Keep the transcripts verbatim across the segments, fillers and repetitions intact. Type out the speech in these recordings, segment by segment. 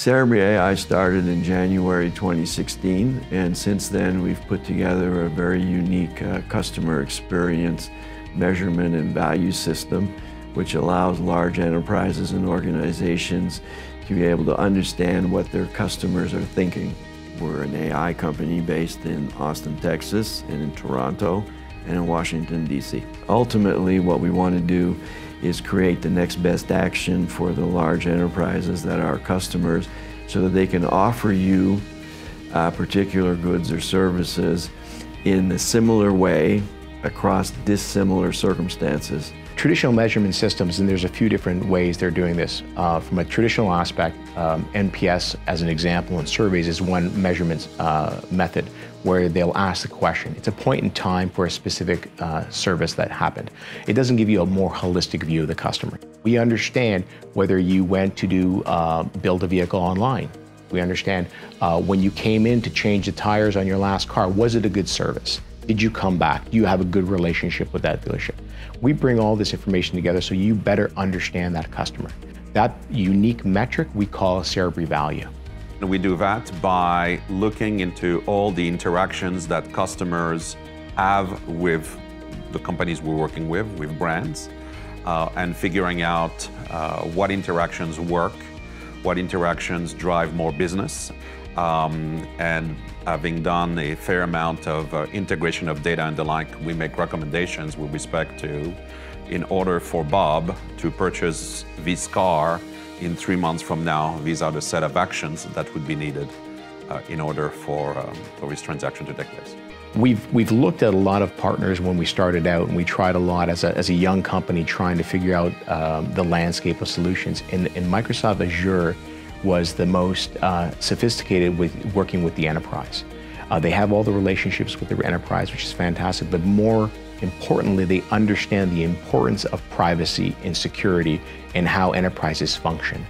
Cerebri A I started in January twenty sixteen, and since then we've put together a very unique uh, customer experience measurement and value system, which allows large enterprises and organizations to be able to understand what their customers are thinking. We're an A I company based in Austin, Texas, and in Toronto, and in Washington, D C Ultimately, what we want to do is create the next best action for the large enterprises that are customers, so that they can offer you uh, particular goods or services in a similar way across dissimilar circumstances. Traditional measurement systems, and there's a few different ways they're doing this. Uh, from a traditional aspect, um, N P S as an example, and surveys is one measurement uh, method where they'll ask the question. It's a point in time for a specific uh, service that happened. It doesn't give you a more holistic view of the customer. We understand whether you went to do uh, build a vehicle online. We understand uh, when you came in to change the tires on your last car, was it a good service? Did you come back? Do you have a good relationship with that dealership? We bring all this information together so you better understand that customer. That unique metric we call Cerebri value. We do that by looking into all the interactions that customers have with the companies we're working with, with brands, uh, and figuring out uh, what interactions work, what interactions drive more business. Um, and having done a fair amount of uh, integration of data and the like, we make recommendations with respect to, in order for Bob to purchase this car in three months from now, these are the set of actions that would be needed uh, in order for, um, for this transaction to take place. We've, we've looked at a lot of partners when we started out, and we tried a lot as a, as a young company trying to figure out um, the landscape of solutions. And, and Microsoft Azure was the most uh, sophisticated with working with the enterprise. Uh, they have all the relationships with the enterprise, which is fantastic, but more importantly, they understand the importance of privacy and security and how enterprises function.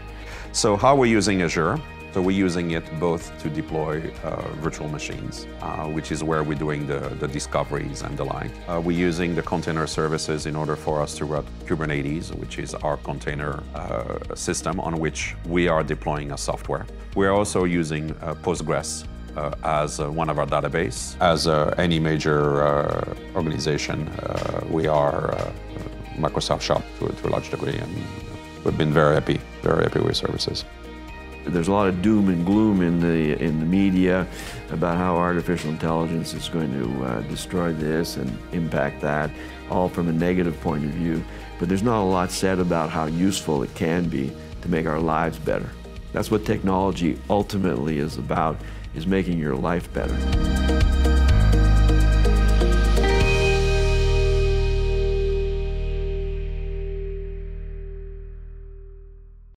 So how we're using Azure, so we're using it both to deploy uh, virtual machines, uh, which is where we're doing the, the discoveries and the like. Uh, we're using the container services in order for us to run Kubernetes, which is our container uh, system on which we are deploying our software. We're also using uh, Postgres uh, as uh, one of our database. As uh, any major uh, organization, uh, we are uh, Microsoft shop to, to a large degree, and we've been very happy, very happy with services. There's a lot of doom and gloom in the, in the media about how artificial intelligence is going to uh, destroy this and impact that, all from a negative point of view. But there's not a lot said about how useful it can be to make our lives better. That's what technology ultimately is about, is making your life better.